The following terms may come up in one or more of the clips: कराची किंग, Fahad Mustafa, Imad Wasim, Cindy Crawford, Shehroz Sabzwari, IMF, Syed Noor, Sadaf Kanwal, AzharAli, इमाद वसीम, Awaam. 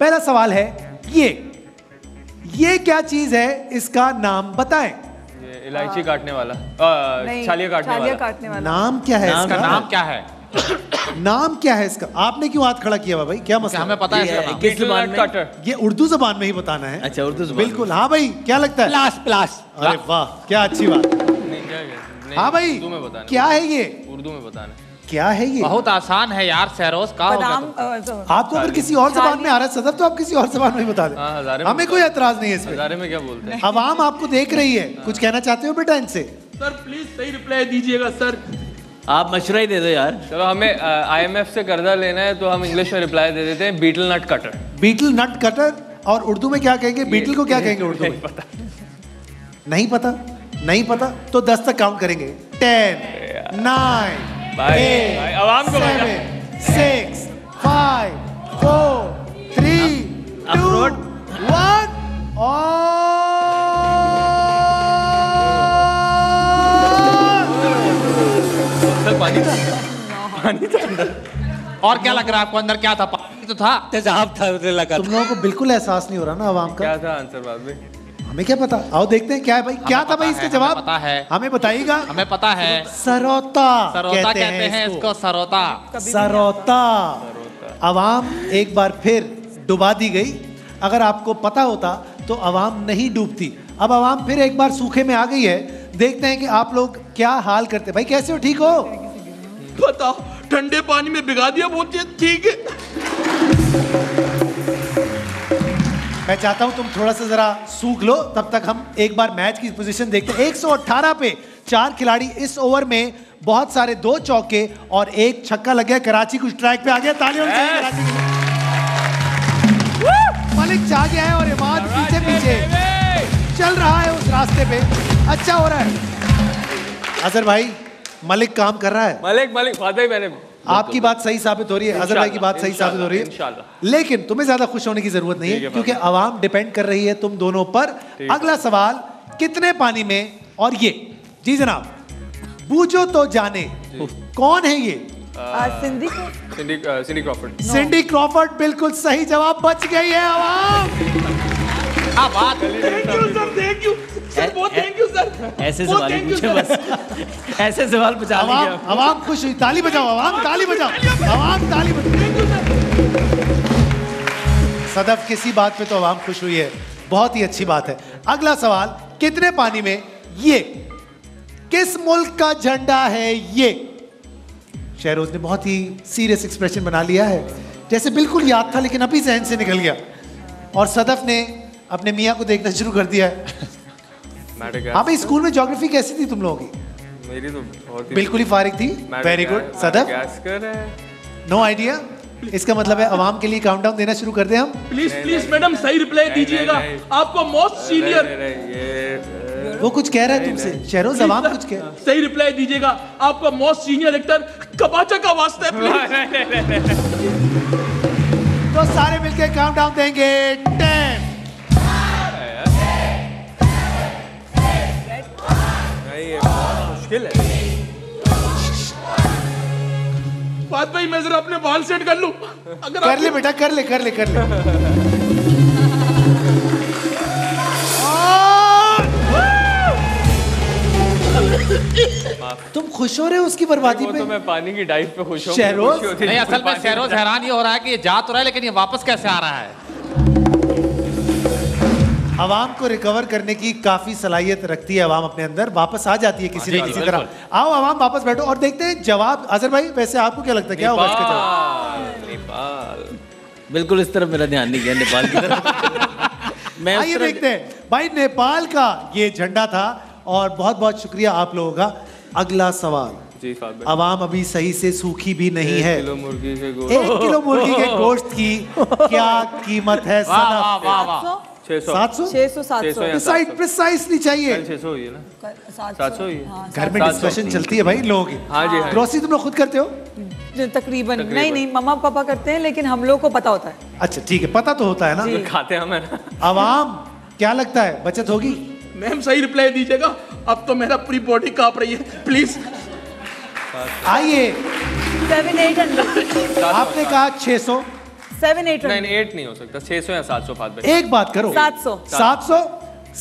पहला सवाल है ये क्या चीज है, इसका नाम बताएं। इलायची काटने वाला, छालिया काटने वाला। नाम क्या है इसका? नाम क्या है? नाम क्या है इसका? आपने क्यों हाथ खड़ा किया भाई, क्या मसला? हमें पता है किस ज़बान में? ये उर्दू ज़बान में ही बताना है। अच्छा, उर्दू ज़बान। बिल्कुल। हाँ भाई, क्या लगता है? प्लास प्लास। अरे वाह, क्या अच्छी बात। हाँ भाई, क्या है ये? उर्दू में बताना। क्या है ये? बहुत आसान है यार शहरोज का। आपको अगर किसी और ज़बान में आ रहा है सदर, तो आप किसी और ज़बान में बता दें, हमें कोई एतराज नहीं है इसमें। हज़ारे में क्या बोलते हैं? आवाम आपको देख रही है, कुछ कहना चाहते हो बेटा इनसे? सर प्लीज सही रिप्लाई दीजिएगा सर। आप मशवरा ही दे दो यार। चलो, हमें IMF से कर्जा लेना है तो हम इंग्लिश में रिप्लाई दे देते हैं, betel nut cutter. Betel nut cutter. और उर्दू में क्या कहेंगे? बीटल को क्या कहेंगे उर्दू में? पता नहीं, पता नहीं, पता तो 10 तक काउंट करेंगे। 10, 9, 8, 7, 6, 5, 4, 3, 2, 1 और पानी था अंदर। और क्या लग रहा है आपको अंदर? क्या था? पानी तो था, तेजाब था। तुम लोगों को बिल्कुल एहसास नहीं हो रहा ना आवाम का? क्या था आंसर भाई? हमें क्या पता? आओ देखते हैं क्या है भाई। क्या था भाई इसका जवाब? पता है, हमें बताइएगा। हमें पता है, सरोता। सरोता कहते हैं इसको, सरोता। सरोता। आवाम एक बार फिर डुबा दी गई। अगर आपको पता होता तो आवाम नहीं डूबती। अब आवाम फिर एक बार सूखे में आ गई है। देखते हैं कि आप लोग क्या हाल करते। भाई कैसे हो, ठीक हो? पता, ठंडे पानी में भिगा दिया, बहुत ठीक है। मैं चाहता हूं तुम थोड़ा सा जरा सूख लो, तब तक हम एक बार मैच की पोजीशन देखते हैं। 118 पे 4 खिलाड़ी इस ओवर में, बहुत सारे 2 चौके और 1 छक्का लग गया। कराची कुछ ट्रैक पे आ गया। तालियों से कराची मलिक चाह गया है और इमाद पीछे पीछे चल रहा है उस रास्ते पे। अच्छा हो रहा है अजहर भाई, मलिक काम कर रहा है। मलिक फादर, मैंने आपकी बात सही साबित हो रही है, अजहर भाई की बात सही साबित हो रही है। लेकिन तुम्हें ज्यादा खुश होने की जरूरत नहीं है, क्योंकि आवाम डिपेंड कर रही है तुम दोनों पर। अगला सवाल, कितने पानी में और ये? जी जनाब, बूझो तो जाने कौन है ये? सिंडी क्रॉफर्ड। सिंडी क्रॉफर्ड बिल्कुल सही जवाब। बच गई है आवाम। बात ऐसे सवाल पूछे बस, ऐसे सवाल पूछा। आवाम खुश हुई, ताली बजाओ। आवाम ताली बजाओ। आवाम ताली बजाओ। सदफ, किसी बात पे तो आवाम खुश हुई है, बहुत ही अच्छी बात है। अगला सवाल, कितने पानी में ये? किस मुल्क का झंडा है ये? शहरोज ने बहुत ही सीरियस एक्सप्रेशन बना लिया है, जैसे बिल्कुल याद था लेकिन अभी जहन से निकल गया। और सदफ ने अपने मियाँ को देखना शुरू कर दिया है। हाँ भाई, स्कूल में ज्योग्राफी कैसी थी तुम लोगों की? मेरी तो बहुत ही बिल्कुल ही फारिग थी। Very good Sadaf. No idea. इसका मतलब है आवाम के लिए काउंटडाउन देना शुरू कर दें हम? प्लीज मैडम सही रिप्लाई दीजिएगा, आपको मोस्ट सीनियर। वो कुछ कह रहा है तुमसे शहरोज, आवाम कुछ कह। सही रिप्लाई दीजिएगा, आपको मोस्ट सीनियर एक्टर कबाचा का वास्ता है। तो सारे मिलके काउंटडाउन देंगे। 10। मुश्किल है बात भाई, मैं जरा अपने बाल सेट कर लूं। अगर कर ले बेटा, कर ले। तुम खुश हो रहे हो उसकी बर्बादी पे? तो मैं पानी की डाइव पे खुश हूं शहरोज। नहीं, असल में शहरोज हैरान ये हो रहा है कि ये जा तो रहा है लेकिन ये वापस कैसे आ रहा है। आवाम को रिकवर करने की काफी सलाहियत रखती है आवाम अपने अंदर, वापस आ जाती है किसी न किसी तरह। आओ आवाम वापस बैठो और देखते हैं जवाब। अजहर भाई, वैसे आपको क्या लगता है क्या होगा इसका जवाब? नेपाल। बिल्कुल इस तरफ मेरा ध्यान नहीं गया, नेपाल की तरफ। मैं आइए देखते हैं भाई, नेपाल का ये झंडा था। और बहुत बहुत शुक्रिया आप लोगों का। अगला सवाल, आवाम अभी सही से सूखी भी नहीं है। 1 किलो मुर्गी के गोश्त की क्या कीमत है? 700। प्रिसाइसली चाहिए। 600 ही है ना? 700 ही है। घर में डिस्कशन चलती है भाई लोगों की। हाँ जी। ग्रोसरी तुम लोग खुद करते हो? तकरीबन नहीं, मम्मा पापा करते हैं लेकिन हम लोग को पता होता है। अच्छा ठीक है, पता तो होता है ना, खाते हैं हम। आवाम क्या लगता है बचत होगी? मैम सही रिप्लाई दीजिएगा, अब तो मेरा पूरी बॉडी कांप रही है। प्लीज आइए, आपने कहा 600, 700 800 नहीं हो सकता, 600 या 700 फात भाई। एक बात करो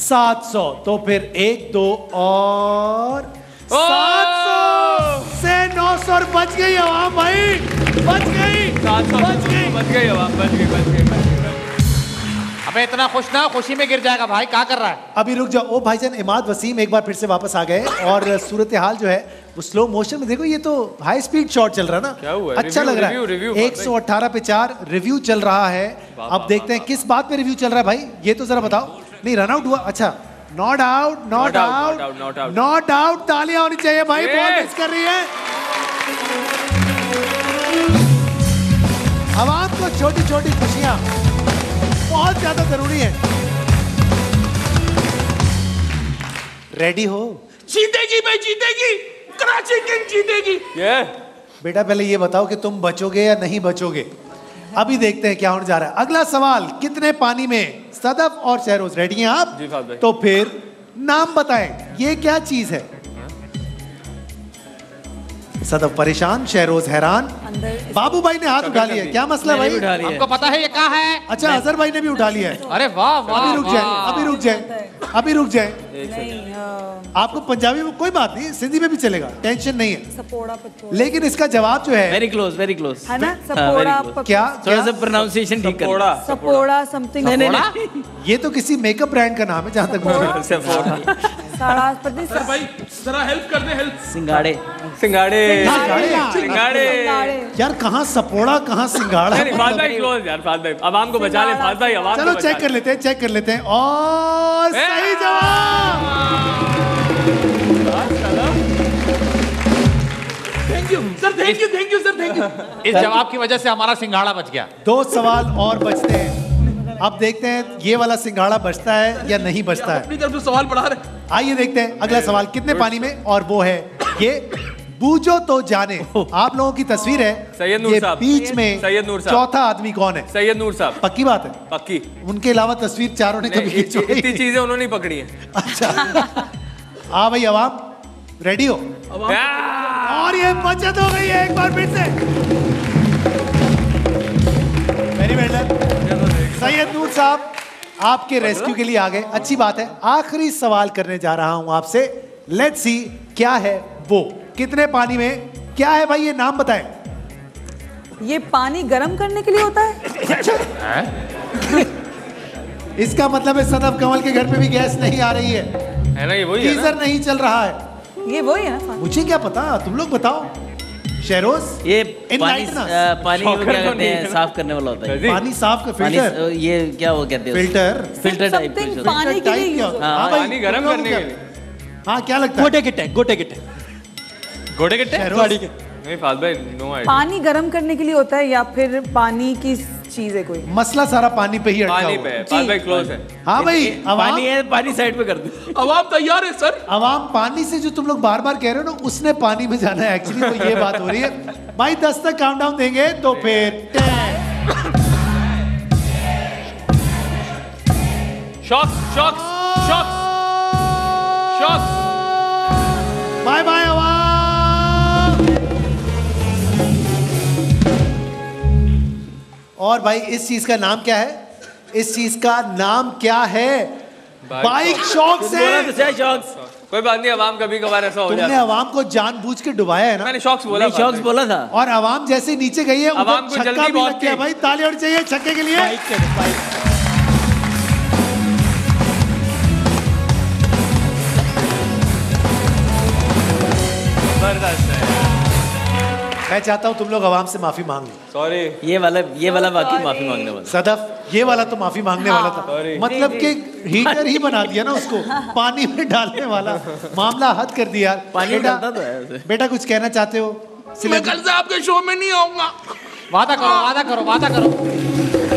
700 तो फिर 1 2 और 700 से 900 बच गई आवाम भाई, बच गई 700 बच गई आवाम, बच गई। अबे इतना खुश ना, खुशी में गिर जाएगा भाई, क्या कर रहा है? अभी रुक जाओ। ओ भाईजान इमाद वसीम एक बार फिर से वापस आ गए और सूरत हाल जो है वो स्लो मोशन में, देखो ये तो हाई स्पीड शॉट चल रहा है ना, क्या हुआ? अच्छा रिव्यू, लग रहा है 118 पे 4 रिव्यू चल रहा है। अब देखते हैं किस बात पे रिव्यू चल रहा है भाई, ये तो जरा बताओ। नहीं रन आउट हुआ, अच्छा नॉट आउट। तालियां होनी चाहिए भाई, बॉल मिस कर रही है। आवाम को छोटी छोटी खुशियां बहुत ज्यादा जरूरी है। रेडी हो? जीतेगी भाई, जीतेगी कराची किंग, जीतेगी। बेटा पहले ये बताओ कि तुम बचोगे या नहीं बचोगे, अभी देखते हैं क्या होने जा रहा है। अगला सवाल, कितने पानी में? सदफ और शहरोज रेडी हैं आप? जी साहब। तो फिर नाम बताएं, ये क्या चीज है? सदफ परेशान, शहरोज हैरान। बाबू भाई ने हाथ उठा लिया, क्या मसला भाई? आपको पता है ये कहाँ है? अच्छा अजहर भाई ने भी उठा लिया है। अरे वाह वाह। अभी रुक जाए। आपको पंजाबी में कोई बात नहीं, सिंधी में भी चलेगा, टेंशन नहीं है। लेकिन इसका जवाब जो है वेरी क्लोज है ना, क्या प्रोनाउंसिएशन ठीक। ये तो किसी मेकअप ब्रांड का नाम है जहाँ तक। सर भाई जरा हेल्प कर दे, हेल्प। सिंगाड़े। यार कहाँ सपोड़ा कहाँ सिंगाड़ा। फाद भाई क्लोज यार, फाद भाई आवाम को बचा ले, फाद भाई आवाम। चलो चेक कर लेते हैं और सही जवाब। Thank you sir. इस जवाब की वजह से हमारा सिंगाड़ा बच गया। 2 सवाल और बचते हैं, अब देखते हैं ये वाला सिंघाड़ा बचता है या नहीं बचता है। अपनी तरफ से सवाल बढ़ा रहे, आइए देखते हैं। अगला सवाल, कितने पानी में? और वो है ये बूझो तो जाने। आप लोगों की तस्वीर है सैयद नूर साहब, बीच में सैयद नूर साहब। चौथा आदमी कौन है? सैयद नूर साहब। पक्की बात है? पक्की। उनके अलावा तस्वीर चारों ने कभी इतनी चीजें उन्होंने पकड़ी है। अच्छा हाँ भाई आवाम रेडी हो? और ये बचत हो गई है एक बार फिर से। वेरी वेल सैयद नूर साहब, आपके रेस्क्यू के लिए आ गए, अच्छी बात है। आखिरी सवाल करने जा रहा हूं आपसे, लेट्स सी क्या है वो। कितने पानी में क्या है भाई, ये नाम बताएं। ये पानी गर्म करने के लिए होता है। अच्छा इसका मतलब है सदफ कंवल के घर पे भी गैस नहीं आ रही है ना, ये वही है ना? गीजर नहीं चल रहा है, ये वही है ना? मुझे क्या पता, तुम लोग बताओ। शहरोज ये पानी वो क्या कहते हैं, साफ करने वाला होता है? पानी साफ का फिल्टर, ये क्या वो कहते हैं? फिल्टर टाइप कुछ पानी के लिए। हां पानी गरम करने के लिए। हां क्या लगता है? गोटे के टैंक नहीं फाद भाई, नो आईडिया। पानी गरम करने के लिए होता है या फिर पानी की चीज है कोई? मसला सारा पानी पे ही अटका हुआ है। पानी पे फाद भाई क्लोज है। हां भाई पानी है, पानी साइड पे कर दो। आवाम तैयार है सर? आवाम पानी से जो तुम लोग बार-बार कह रहे हो ना, उसने पानी में जाना है एक्चुअली, तो ये बात हो रही है भाई। 10 तक काउंटडाउन देंगे तो फिर 10। शॉक। बाय बाय आवाम। और भाई इस चीज का नाम क्या है? इस चीज का नाम क्या है? बाइक शॉक्स है। कोई बात नहीं, आवाम कभी कभार ऐसा हो जाता है। तुमने आवाम को जानबूझ के डुबाया है ना। मैंने शॉक्स बोला था। और आवाम जैसे नीचे गई है, आवाम को जल्दी बहुत किया भाई। ताली होनी चाहिए छक्के के लिए। जबरदस्त है। मैं चाहता हूं तुम लोग आवाम से माफी मांग लो। सॉरी, ये वाला बाकी माफी मांगने वाला। सदफ ये वाला तो माफी मांगने वाला था। Sorry. मतलब कि हीटर ही बना दिया ना उसको, पानी में डालने वाला मामला हद कर दिया। पानी डालता तो है। बेटा कुछ कहना चाहते हो? मैं कल से आपके शो में नहीं आऊंगा। वादा करो।